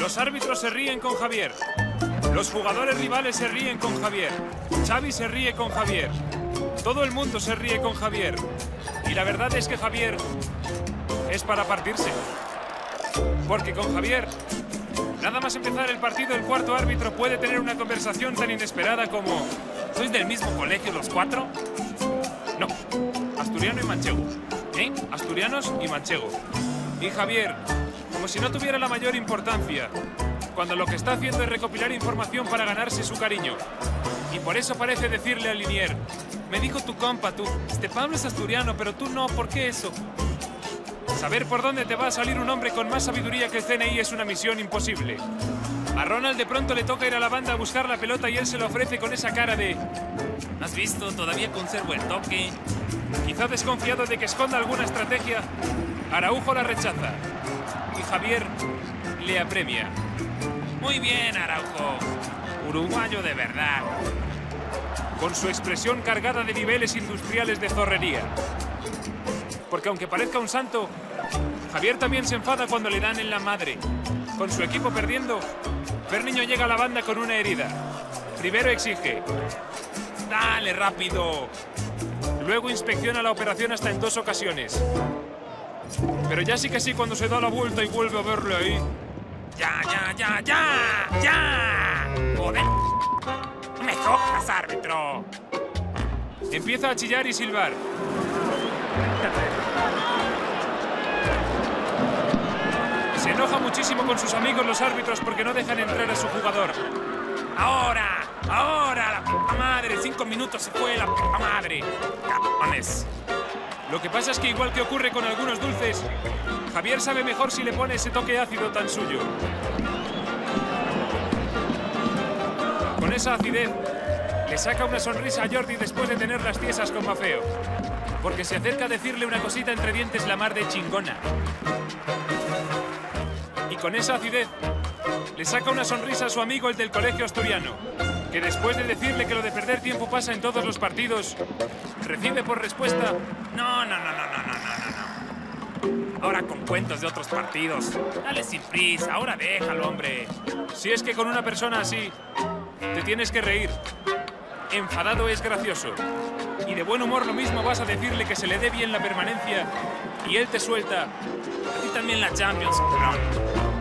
Los árbitros se ríen con Javier. Los jugadores rivales se ríen con Javier. Xavi se ríe con Javier. Todo el mundo se ríe con Javier. Y la verdad es que Javier es para partirse. Porque con Javier, nada más empezar el partido, el cuarto árbitro puede tener una conversación tan inesperada como: ¿sois del mismo colegio los cuatro? No, asturiano y manchego. ¿Eh? Asturianos y manchego. Y Javier, como si no tuviera la mayor importancia, cuando lo que está haciendo es recopilar información para ganarse su cariño. Y por eso parece decirle a Linier: me dijo tu compa, tú, este Pablo es asturiano, pero tú no, ¿por qué eso? Saber por dónde te va a salir un hombre con más sabiduría que el CNI es una misión imposible. A Ronald de pronto le toca ir a la banda a buscar la pelota y él se la ofrece con esa cara de: ¿no has visto? Todavía conservo el toque. Quizá desconfiado de que esconda alguna estrategia, Araujo la rechaza. Y Javier le apremia. Muy bien, Araujo. Uruguayo de verdad. Con su expresión cargada de niveles industriales de zorrería. Porque aunque parezca un santo, Javier también se enfada cuando le dan en la madre. Con su equipo perdiendo, Fernino llega a la banda con una herida. Primero exige: ¡dale, rápido! Luego inspecciona la operación hasta en 2 ocasiones. Pero ya sí que sí, cuando se da la vuelta y vuelve a verle ahí... ¡Ya! ¡Joder! ¡No me jodas, árbitro! Empieza a chillar y silbar. Se enoja muchísimo con sus amigos los árbitros porque no dejan entrar a su jugador. ¡Ahora! ¡La puta madre! 5 minutos se fue, la puta madre. ¡Cabrones! Lo que pasa es que, igual que ocurre con algunos dulces, Javier sabe mejor si le pone ese toque ácido tan suyo. Con esa acidez, le saca una sonrisa a Jordi después de tener las tiesas con Mafeo. Porque se acerca a decirle una cosita entre dientes la mar de chingona. Y con esa acidez, le saca una sonrisa a su amigo el del colegio asturiano, que después de decirle que lo de perder tiempo pasa en todos los partidos, recibe por respuesta: No. Ahora con cuentos de otros partidos. Dale sin prisa, ahora déjalo, hombre. Si es que con una persona así, te tienes que reír. Enfadado es gracioso. Y de buen humor lo mismo vas a decirle que se le dé bien la permanencia y él te suelta: a ti también la Champions, cabrón.